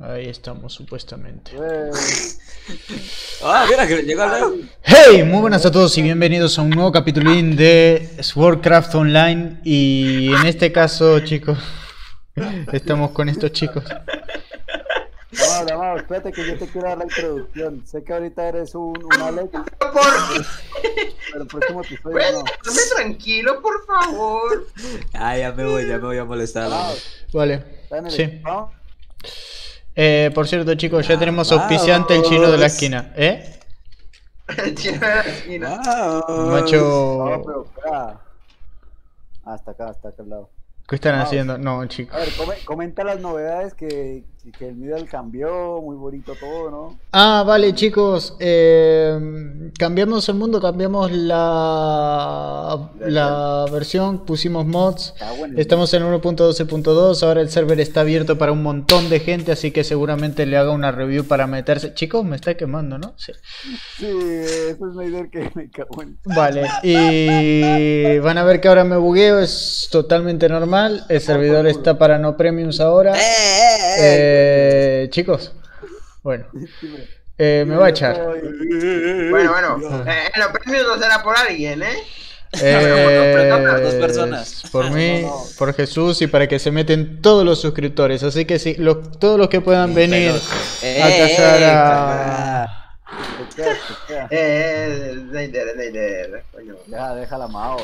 Ahí estamos, supuestamente. ¡Ah, mira, que llegó al lado! ¡Hey! Muy buenas a todos y bienvenidos a un nuevo capitulín de Swordcraft Online. Y en este caso, chicos, estamos con estos chicos. Vamos, vamos, espérate que yo te quiero dar la introducción. Sé que ahorita eres un Alex. ¿Por qué? Pero el próximo episodio no. Dame tranquilo, por favor. Ah, ya me voy a molestar. Vale, sí. Por cierto, chicos, ya tenemos auspiciante, el chino de la esquina, ¿eh? El chino de la esquina. Macho. Pero, hasta acá al lado. ¿Qué están haciendo? No, chicos. A ver, comenta las novedades que el Midal cambió, muy bonito todo, ¿no? Ah, vale, chicos. Cambiamos el mundo, cambiamos la versión, pusimos mods. Bueno, estamos en 1.12.2, ahora el server está abierto para un montón de gente, así que seguramente le haga una review para meterse. Chicos, me está quemando, ¿no? Sí, eso es la idea que me cago en. Vale, y van a ver que ahora me bugueo, es totalmente normal. El servidor está para no premiums ahora. Chicos, bueno, me va a echar. Bueno, los premios no será por alguien, ¿eh? Por dos personas. Por mí, por Jesús y para que se meten todos los suscriptores. Así que sí, todos los que puedan venir a cazar a... Deja la mao.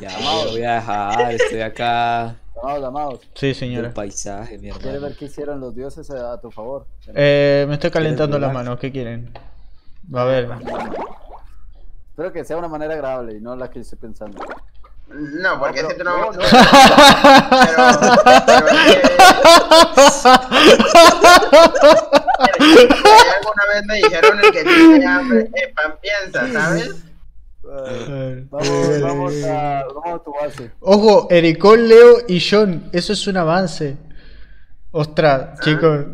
Ya, Mao, voy a dejar, estoy acá. Amados. Sí, señora. El paisaje, mierda. ¿Quieres ver qué hicieron los dioses a tu favor? Me estoy calentando las manos, ¿qué quieren? A ver. Espero que sea una manera agradable y no la que estoy pensando. No, porque si tú no... Alguna vez me dijeron el que tiene hambre en pan piensa, ¿sabes? Vamos a tu base. Ojo, Ericol, Leo y John. Eso es un avance. Ostras, chicos.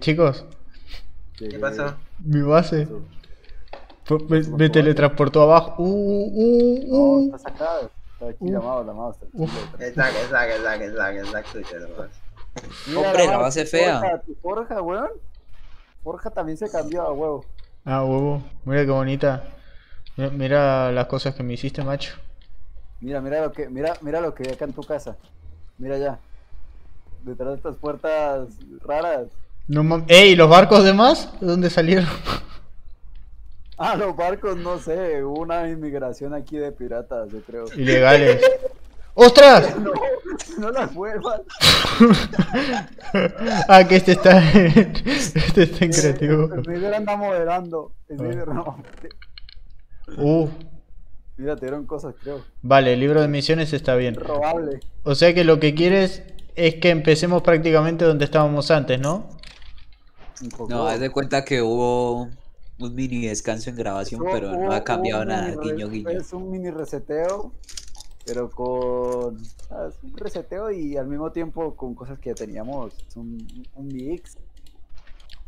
Chicos, ¿qué pasó? Mi base. Me teletransportó abajo. Está sacado. Está aquí la Hombre, la base fea. Forja, weón. Forja también se cambió a huevo. Ah, huevo. Mira qué bonita. Mira las cosas que me hiciste, macho. Mira lo que hay acá en tu casa. Mira allá. Detrás de estas puertas raras. No, ¡ey! ¿Los barcos de más? ¿De dónde salieron? Ah, los barcos, no sé. Hubo una inmigración aquí de piratas, yo creo. Ilegales. ¡Ostras! No las muevas. Ah, que este está en creativo. El video anda moderando. El video no. Mira, te dieron cosas, creo. Vale, el libro de misiones está bien. Probable. O sea que lo que quieres es que empecemos prácticamente donde estábamos antes, ¿no? No, haz de cuenta que hubo un mini descanso en grabación, pero no ha cambiado nada, guiño, guiño. Es un mini reseteo, pero con... Es un reseteo y al mismo tiempo con cosas que teníamos. Es un mix.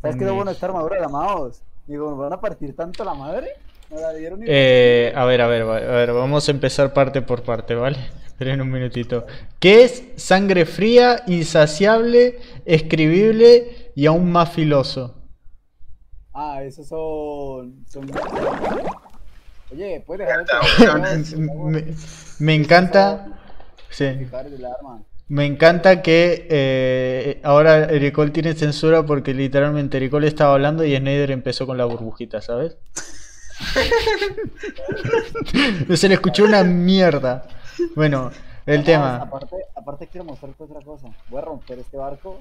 ¿Sabes qué es lo bueno de esta armadura, amados? Digo, ¿nos van a partir tanto la madre? A ver, vamos a empezar parte por parte, ¿vale? Esperen un minutito. ¿Qué es sangre fría, insaciable, escribible y aún más filoso? Ah, esos son... Oye, ¿puedes dejar esto? Me encanta... Sí. Me encanta que ahora Ericol tiene censura porque literalmente Ericol estaba hablando y Snyder empezó con la burbujita, ¿sabes? Se le escuchó una mierda. Bueno, el tema. Aparte quiero mostrarte otra cosa. Voy a romper este barco.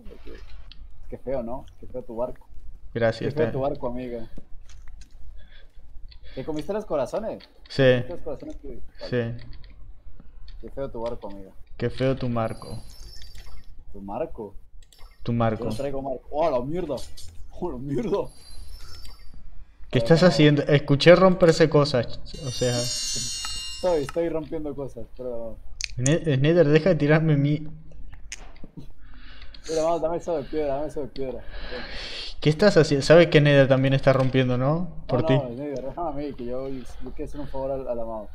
Qué feo, ¿no? Qué feo tu barco. Gracias. Qué feo tu barco, amiga. ¿Te comiste los corazones? Sí. Los corazones que... Vale. Sí. Qué feo tu barco, amiga. Qué feo tu marco. ¿Tu marco? Tu marco. Yo no traigo marco. ¡Oh, la mierda! ¡Oh, la mierda! ¿Qué estás haciendo? Escuché romperse cosas, o sea... Estoy rompiendo cosas, pero... Snyder, deja de tirarme mi... Mira, vamos, dame eso de piedra. ¿Qué estás haciendo? Sabes que Snyder también está rompiendo, ¿no? Por ti. No, Snyder, déjame a mí, que yo quiero hacer un favor al amado.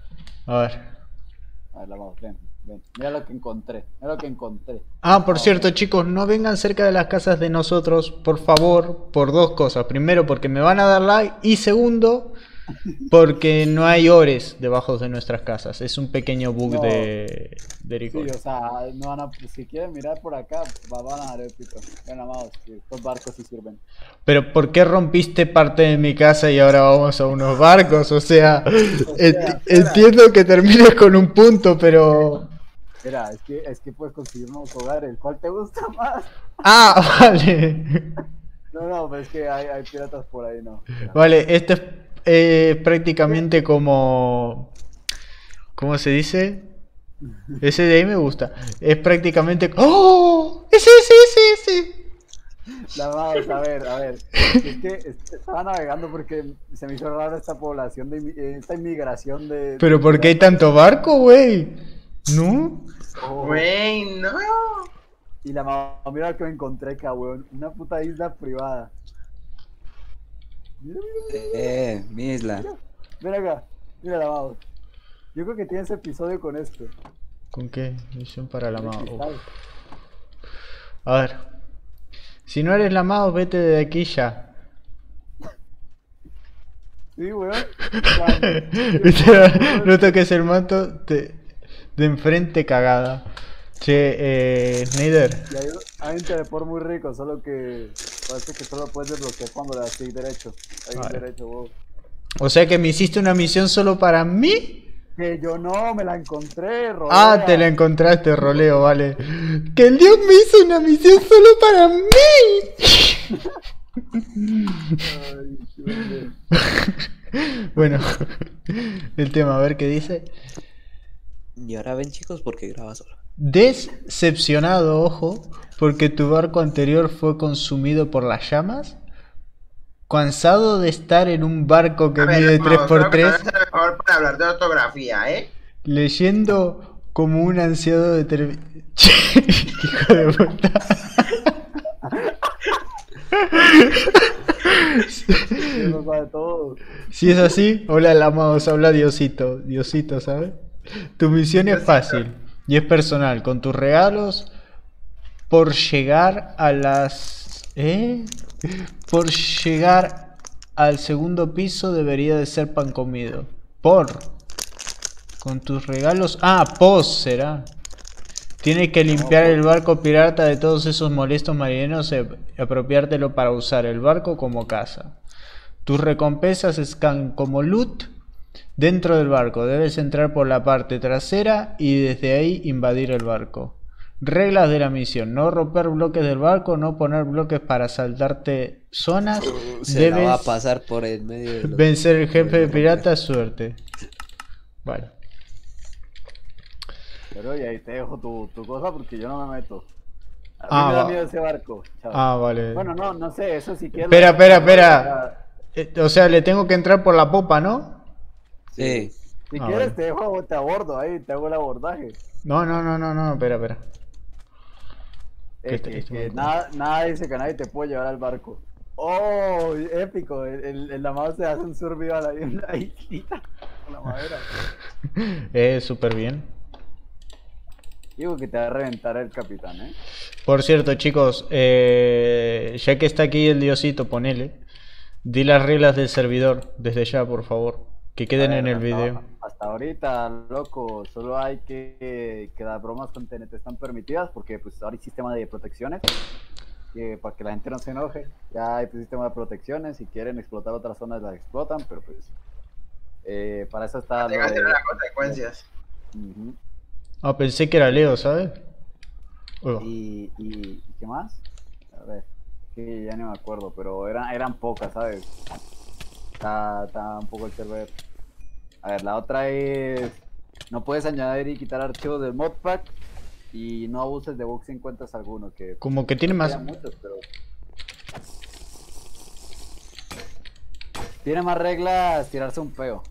A ver. A ver, amado, ven. Ven, mira lo que encontré, mira lo que encontré. Ah, por cierto, chicos, no vengan cerca de las casas de nosotros, por favor, por dos cosas. Primero, porque me van a dar like, y segundo, porque no hay ores debajo de nuestras casas. Es un pequeño bug de rigor. Sí, o sea, no van a, si quieren mirar por acá, van a dar el pico. Ven, amados, estos barcos sí sirven. Pero ¿por qué rompiste parte de mi casa y ahora vamos a unos barcos? O sea, entiendo que termines con un punto, pero... Mira, es que puedes conseguir nuevos hogares. ¿Cuál te gusta más? Ah, vale. No, no, pero es que hay piratas por ahí, no. Vale, este es... prácticamente como... ¿Cómo se dice? Ese de ahí me gusta. Es prácticamente... ¡Oh! ¡Ese! Vamos, a ver. Es que estaba navegando porque se me hizo raro esta población, esta inmigración de... ¿Pero por qué hay tanto barco, güey? ¿No? ¡Güey, no! Y la mamá, mira lo que me encontré acá, weón. Una puta isla privada. Mi isla. Ven acá, mira la Mao. Yo creo que tienes episodio con esto. ¿Con qué? Misión para la Mao. A ver. Si no eres la Mao, vete de aquí ya. Sí, weón. No toques el manto de enfrente, cagada. Che, Snyder. Hay un teleport muy rico, solo que... Parece que solo puedes desbloquear cuando le das clic derecho. Wow. O sea que me hiciste una misión solo para mí. Que yo no, me la encontré, roleo. Ah, te la encontraste, roleo, vale. Que el dios me hizo una misión solo para mí. Ay, bueno, el tema, a ver qué dice. Y ahora ven, chicos, porque graba solo. Decepcionado, ojo, porque tu barco anterior fue consumido por las llamas. Cansado de estar en un barco que mide 3x3, para hablar de ortografía, leyendo como un ansiado de hijo de puta. Si es así, hola lamados, habla Diosito. Diosito, ¿sabes? Tu misión es fácil y es personal, con tus regalos por llegar a las... Por llegar al segundo piso debería de ser pan comido. Con tus regalos... Ah, será. Tienes que limpiar el barco pirata de todos esos molestos marineros y apropiártelo para usar el barco como casa. Tus recompensas están como loot dentro del barco. Debes entrar por la parte trasera y desde ahí invadir el barco. Reglas de la misión: no romper bloques del barco, no poner bloques para saltarte zonas. Debes va a pasar por el medio de los... vencer el jefe de pirata, suerte. Vale. Pero y ahí te dejo tu cosa porque yo no me meto. A mí me da miedo ese barco. Chao. Ah, vale. Bueno, no sé, eso sí que... Espera. O sea, le tengo que entrar por la popa, ¿no? Sí. Si quieres, vale, te dejo, te abordo ahí, te hago el abordaje. No, espera. Nada dice que nadie te puede llevar al barco. ¡Oh! Épico. El lamado se hace un survival ahí en la islita con la madera. Súper bien. Digo que te va a reventar el capitán, Por cierto, chicos, ya que está aquí el diosito, ponele. Di las reglas del servidor desde ya, por favor. Que queden en el video. Hasta ahorita, loco, solo hay que las bromas con TNT están permitidas porque pues ahora hay sistema de protecciones para que la gente no se enoje. Ya hay sistema de protecciones, si quieren explotar otras zonas las explotan, pero pues para eso está... Lo de las consecuencias. Pensé que era Leo, ¿sabes? ¿Y qué más? A ver, que ya no me acuerdo, pero eran pocas, ¿sabes? Está un poco el server. A ver, la otra es: no puedes añadir y quitar archivos del modpack y no abuses de bugs si encuentras alguno. Que como que tiene más... muchos, pero... Tiene más reglas tirarse un peo.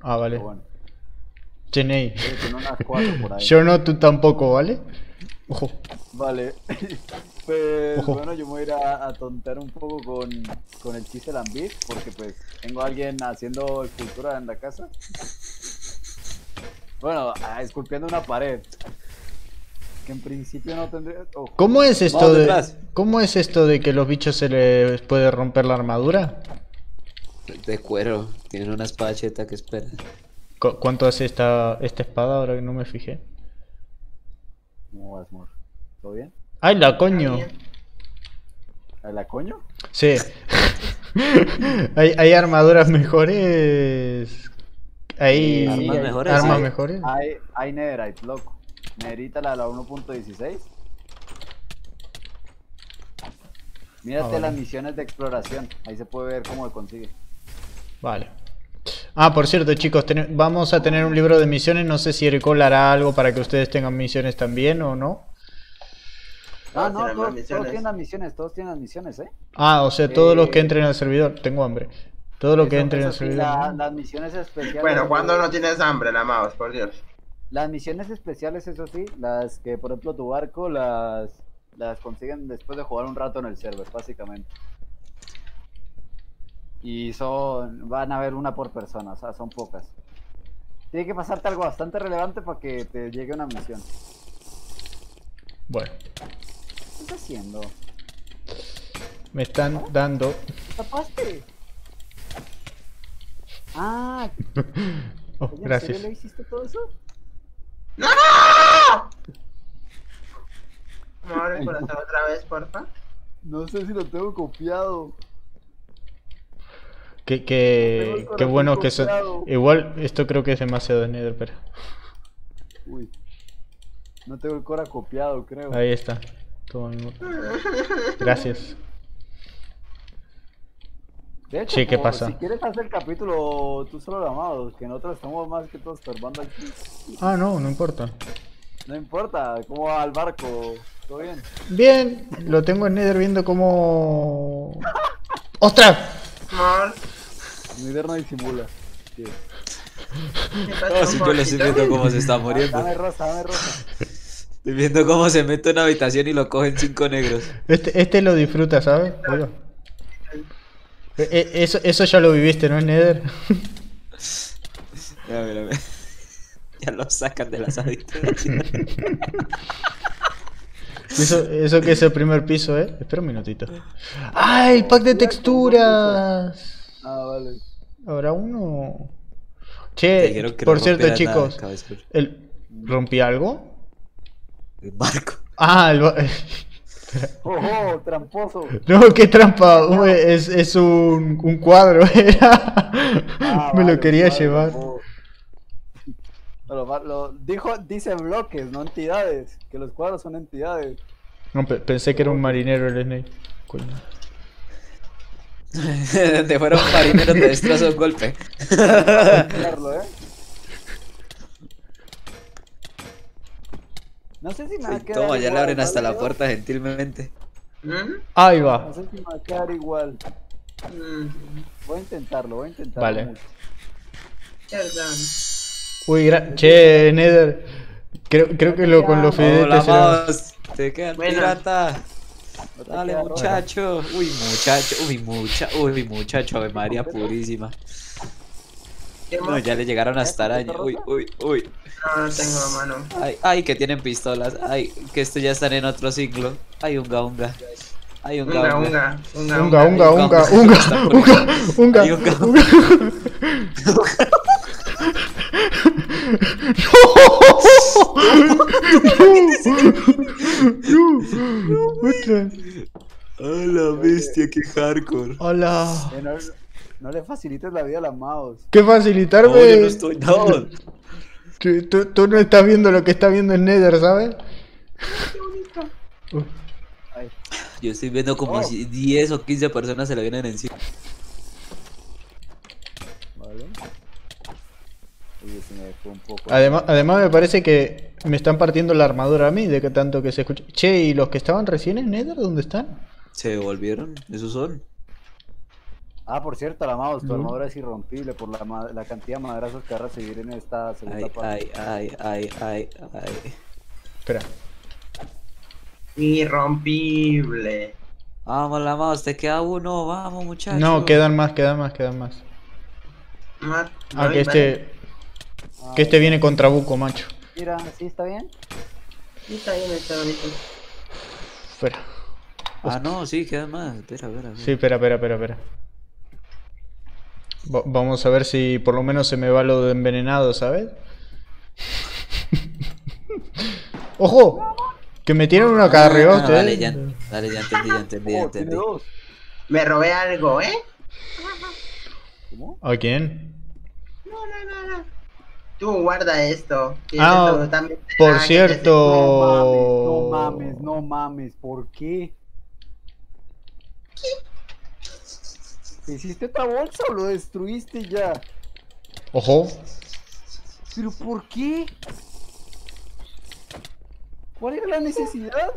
Ah, vale. Bueno. Cheney. Tiene unas 4 por ahí. Yo no, tú tampoco, ¿vale? Ojo. Vale. Pues bueno, yo me voy a ir a tontear un poco con el Chisel and Beat, porque pues tengo a alguien haciendo escultura en la casa. Bueno, esculpiendo una pared. Que en principio no tendría... Oh. ¿Cómo es esto ¿Cómo es esto de que los bichos se les puede romper la armadura? De cuero, tienen una espada cheta que espera. ¿Cuánto hace esta espada ahora que no me fijé? ¿Cómo vas, amor? ¿Todo bien? ¡Ay, la coño! ¿A la coño? Sí. hay armaduras mejores. Hay armas mejores. Hay Netherite, loco. Netherita la 1.16. Mírate las misiones de exploración. Ahí se puede ver cómo lo consigue. Vale. Ah, por cierto, chicos, vamos a tener un libro de misiones. No sé si Ericol hará algo para que ustedes tengan misiones también o no. Ah, no, todos tienen las misiones, ¿eh? Ah, o sea, todos los que entren al servidor. Tengo hambre. Todos los que entren al servidor. Las misiones especiales. Bueno, ¿cuándo no tienes hambre, la Maos? Por Dios. Las misiones especiales, eso sí, las que, por ejemplo, tu barco las consiguen después de jugar un rato en el server, básicamente. Y son, van a haber una por persona, o sea, son pocas. Tiene que pasarte algo bastante relevante para que te llegue una misión. Bueno. ¿Qué estás haciendo? Me están dando. ¿Tapaste? Ah. Oh, gracias. ¿En serio le hiciste todo eso? ¡No! ¿Me abres por acá otra vez, porfa? No sé si lo tengo copiado. Qué bueno que son. Igual esto creo que es demasiado de Nether, pero. Uy. No tengo el cora copiado, creo. Ahí está. Toma, gracias. De hecho, sí, ¿qué pasa? Si quieres hacer el capítulo tú solo, Amados, que nosotros estamos más que todos turbando aquí. Ah, no, no importa. No importa, ¿cómo va el barco? ¿Todo bien? Bien, lo tengo en Nether viendo cómo... ¡Ostras! Nether no disimula. Sí. No, si yo le estoy viendo cómo se está muriendo. Dame rosa, dame rosa. Estoy viendo cómo se mete en una habitación y lo cogen 5 negros. Este lo disfruta, ¿sabes? Oiga. Eso ya lo viviste, ¿no, Nether? Ya, ya lo sacan de las adicciones. Eso que es el primer piso, ¿eh? Espera un minutito. ¡Ah, el pack de texturas! Ah, vale. ¿Habrá uno? Che, por cierto, chicos, ¿rompí algo? El barco. Ah, el barco. ¡Oh, tramposo! No, qué trampa, no. Es un cuadro, era. Ah, me vale, lo quería llevar. Dice bloques, no entidades. Que los cuadros son entidades. No, pensé que era un marinero el Snake. Te fueron marineros, te destrozó un golpe. No sé si me va a quedar. Toma, ya le abren hasta la puerta gentilmente. Ahí va. No sé si me va a quedar igual. Voy a intentarlo, Vale. Uy, che, Nether. Creo que lo con los fidetes será. Te quedas pirata. Dale, muchacho. Uy, muchacho. Uy, muchacho. Ave María purísima. No, ya le llegaron hasta araña. Uy. No, no tengo mano. Ay, que tienen pistolas. Ay, que esto ya están en otro ciclo. Ay, unga. No. Hola, bestia, qué hardcore. Hola. No le facilites la vida a las Maos. ¿Qué facilitarme? No, yo no estoy. No. Tú no estás viendo lo que está viendo en Nether, ¿sabes? Qué bonito. Yo estoy viendo como si 10 o 15 personas se la vienen encima. Vale. Oye, se me fue un poco. Además me parece que me están partiendo la armadura a mí, de que tanto que se escucha. Che, ¿y los que estaban recién en Nether, dónde están? Se volvieron, esos son. Ah, por cierto, la Maos, tu armadura es irrompible por la cantidad de madrazos que va a recibir en esta segunda parte. Ay. Espera. Irrompible. Vamos, la Maos, te queda uno, vamos, muchachos. No, quedan más. Aunque este... Que este viene con trabuco, macho. Mira, ¿sí está bien? Sí, está bien, está bonito. Fuera. Ah, no, sí, queda más. Espera. Sí, espera. Vamos a ver si por lo menos se me va lo de envenenado, ¿sabes? ¡Ojo! Que me tienen uno acá arriba. Dale, ya entendí. Me robé algo, ¿eh? ¿Cómo? ¿A quién? No. Tú guarda esto. Ah, por cierto. No mames. ¿Por qué? ¿Qué? ¿Hiciste esta bolsa o lo destruiste ya? Ojo. ¿Pero por qué? ¿Cuál era la necesidad?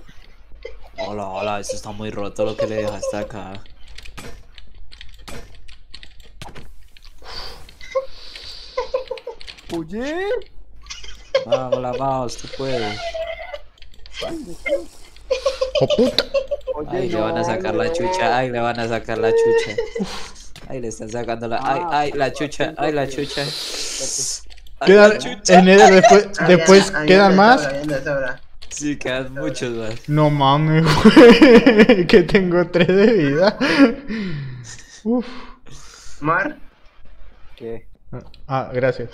Hola, esto está muy roto lo que le dejaste acá. Oye. Vamos, tú puedes. ¡Oh, puta! Ay, le van a sacar la chucha, Ay, le están sacando la... Ay, la chucha. Quedan en él después quedan más. Sí, quedan muchos más. No mames, güey. Que tengo 3 de vida. Uf. Mar. ¿Qué? Ah, gracias.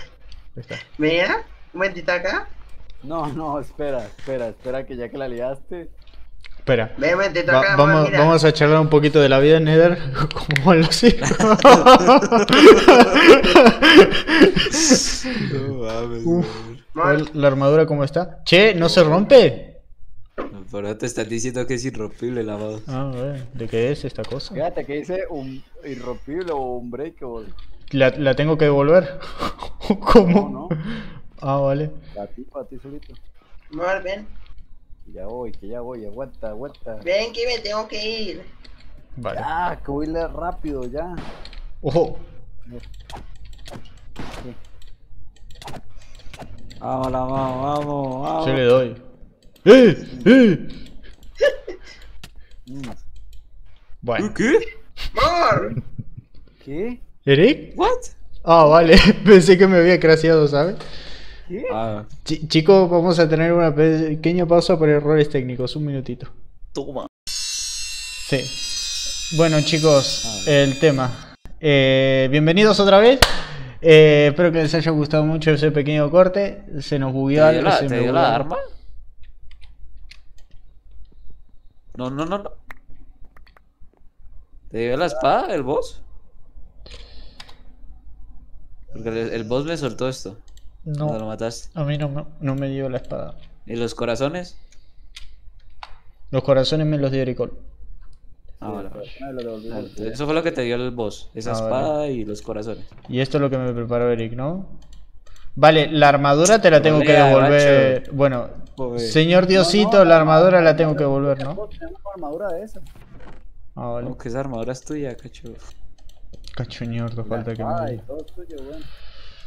Está. Mira, un momentito acá. No, espera que ya que la liaste. Espera. Vamos a charlar un poquito de la vida en Nether como en los hijos. La armadura cómo está. Che, ¿no se rompe? Pero te estás diciendo que es irrompible la voz. Ah, bueno. ¿De qué es esta cosa? Fíjate que dice un irrompible o un breakable. ¿La tengo que devolver? ¿Cómo? No. Ah, vale. A ti solito. Mar, ven. Ya voy, aguanta. Ven que me tengo que ir. Vale. Ah, que voy a ir rápido ya. Ojo. Sí. Vamos. Yo le doy. Bueno. ¿Qué? Mar. ¿Qué? ¿Eric? ¿What? Ah, vale, pensé que me había crasheado, ¿sabes? ¿Qué? Chicos, vamos a tener una pequeña pausa por errores técnicos, un minutito. Toma. Sí. Bueno, chicos, el tema. Bienvenidos otra vez. Espero que les haya gustado mucho ese pequeño corte. Se nos bugueó algo. ¿Te dio la arma? No. ¿Te dio la espada, el boss? Porque el boss me soltó esto. No, lo mataste. A mí no me dio la espada. ¿Y los corazones? Los corazones me los dio Ericol. Vale. Eso fue lo que te dio el boss. Esa espada, vale. Y los corazones. Y esto es lo que me preparó Eric, ¿no? Vale, la armadura te la tengo que devolver. Rancho. Bueno, señor Diosito, la armadura la tengo que devolver, ¿no? Armadura de esa. Ah, vale. No, que esa armadura es tuya, cacho. Cachoñordo, falta que me...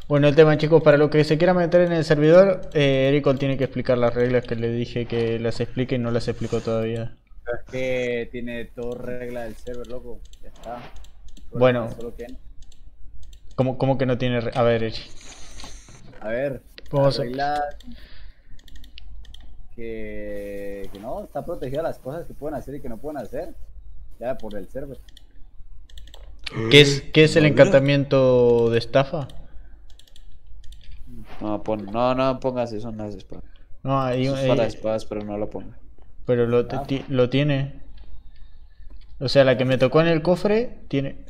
Bueno, el tema, chicos, para los que se quieran meter en el servidor, Ericol tiene que explicar las reglas que le dije que las explique y no las explicó todavía. Es que tiene todas reglas del server, loco. Ya está. Bueno. ¿Cómo que no tiene? A ver, Eric. A ver. Las reglas que no, está protegida las cosas que pueden hacer y que no pueden hacer. Ya por el server. ¿Qué es el encantamiento de estafa? No pongas eso en las espadas. No, hay un... para espadas, pero no lo pongas. Pero lo tiene. O sea, la que me tocó en el cofre tiene...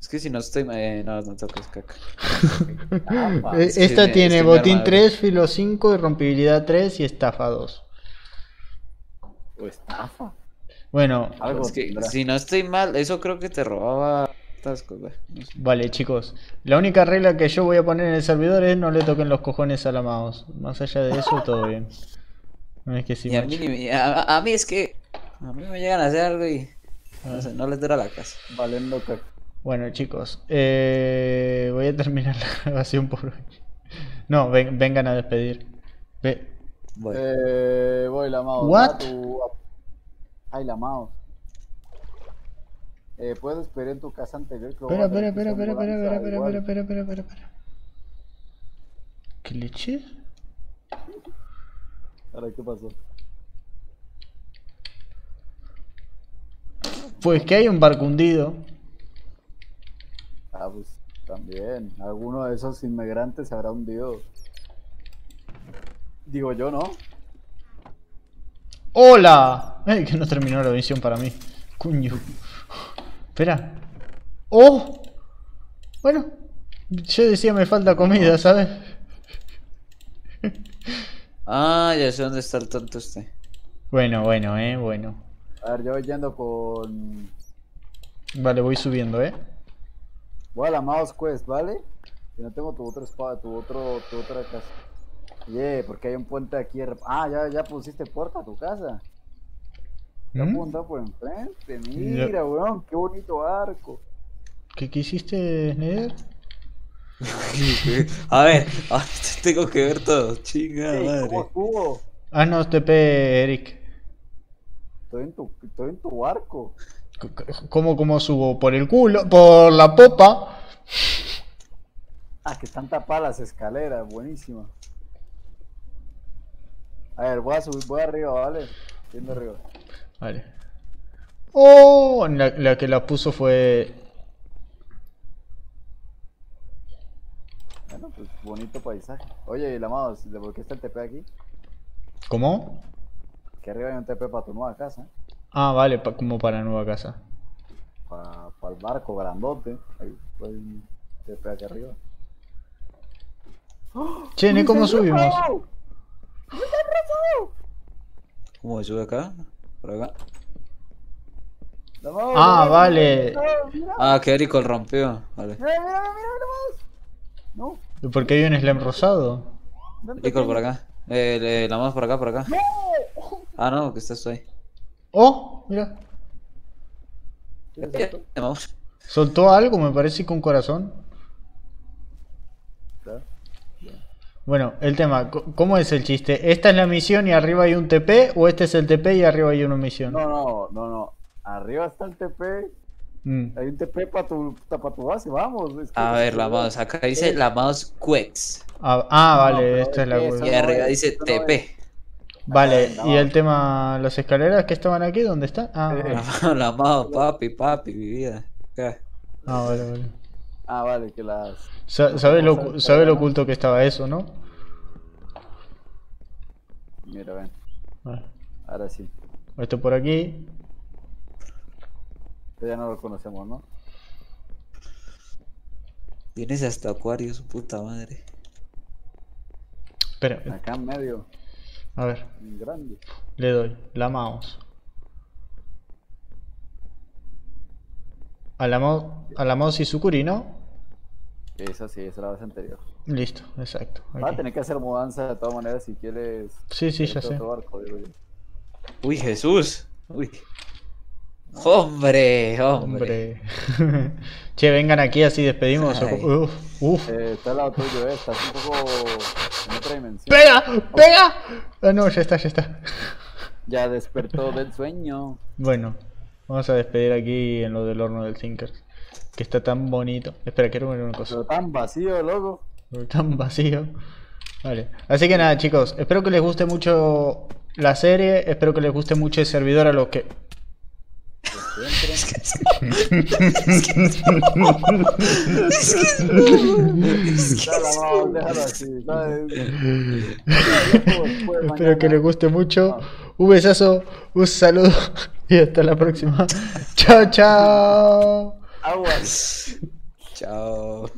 Es que si no estoy... no toques caca. Esta tiene botín 3, filo 5, irrompibilidad 3 y estafa 2. ¿O estafa? Bueno, es que, si no estoy mal, eso creo que te robaba tascos, güey. No sé. Vale, chicos, la única regla que yo voy a poner en el servidor es no le toquen los cojones a la mouse. Más allá de eso, todo bien. No es que sí, a mí es que... A mí me llegan a hacer algo y... No sé, no les dura la casa. Vale, loco. Bueno, chicos, voy a terminar la grabación por hoy. No, vengan a despedir. Voy la mouse. ¿What? Ay, la mouse. Puedes esperar en tu casa anterior. Espera. Glitchy. Ahora, ¿qué pasó? Pues que hay un barco hundido. Ah, pues también. Alguno de esos inmigrantes se habrá hundido. Digo yo, ¿no? ¡Hola! Que no terminó la misión para mí. Cuño. Espera. ¡Oh! Bueno. Yo decía me falta comida, ¿sabes? Ah, ya sé dónde está el tonto este. Bueno, bueno. A ver, yo voy yendo con... Vale, voy subiendo, Voy a la Mouse Quest, ¿vale? Y no tengo tu otra espada, tu otra casa. Yeah, porque hay un puente aquí. Ah, ya pusiste puerta a tu casa. Ya apunta por enfrente, mira, weón, qué bonito arco. ¿Qué hiciste, Nether? A ver, tengo que ver todo, chingada madre. ¿Cómo? Ah, no, TP, Eric. Estoy en tu barco. ¿Cómo subo? ¿Por el culo? ¿Por la popa? Ah, que están tapadas las escaleras, buenísima. A ver, voy a subir, voy arriba, ¿vale? Yendo arriba. Vale. ¡Oh! La que la puso fue... Bueno, pues bonito paisaje. Oye, y la Maos, ¿por qué está el TP aquí? ¿Cómo? Que arriba hay un TP para tu nueva casa. Ah, vale, como para nueva casa. Para el barco grandote. Hay un TP aquí arriba. Che, ¿no? ¿Cómo subimos? ¿Cómo sube acá? ¿Por acá? Vamos, vale. Mira. Ah, que Eric rompió. Vale. Mira, no. ¿Por qué hay un slime rosado? Eric por acá. La más por acá. No. Ah, no, que estás ahí. Oh, mira. Soltó algo, me parece, con corazón. Bueno, el tema, ¿cómo es el chiste? ¿Esta es la misión y arriba hay un TP? ¿O este es el TP y arriba hay una misión? No. Arriba está el TP. Hay un TP para tu base, vamos. Es que a ver, la mouse. Acá dice la mouse Quest. Vale, esta es la Quest. Y arriba dice TP. Vale, y el tema, las escaleras que estaban aquí, ¿dónde están? La mouse, papi, mi vida. Acá. Vale. Vale, que las... ¿Sabes lo oculto que estaba eso, no? Mira, ven. Vale. Ahora sí. Esto por aquí. Esto ya no lo conocemos, ¿no? Vienes hasta Acuario, su puta madre. Espera. Acá en medio. A ver. Grande. Le doy. La mouse. A la mouse y Sucuri, ¿no? Esa sí, esa era la vez anterior. Listo, exacto. Vas a tener que hacer mudanza de todas maneras si quieres. Sí, ya sé. Barco, uy, Jesús. Uy. Hombre. Che, vengan aquí, así despedimos. Uf. Está al lado tuyo, estás un poco en otra dimensión. ¡Pega! Ah, no, ya está. Ya despertó del sueño. Bueno, vamos a despedir aquí en lo del horno del Tinker. Que está tan bonito. Espera, quiero ver una cosa. Pero tan vacío, loco. Vale. Así que nada, chicos. Espero que les guste mucho la serie. Espero que les guste mucho el servidor a los que... Espero que les guste mucho. Un besazo, un saludo y hasta la próxima. Chao. Aguas. Chao.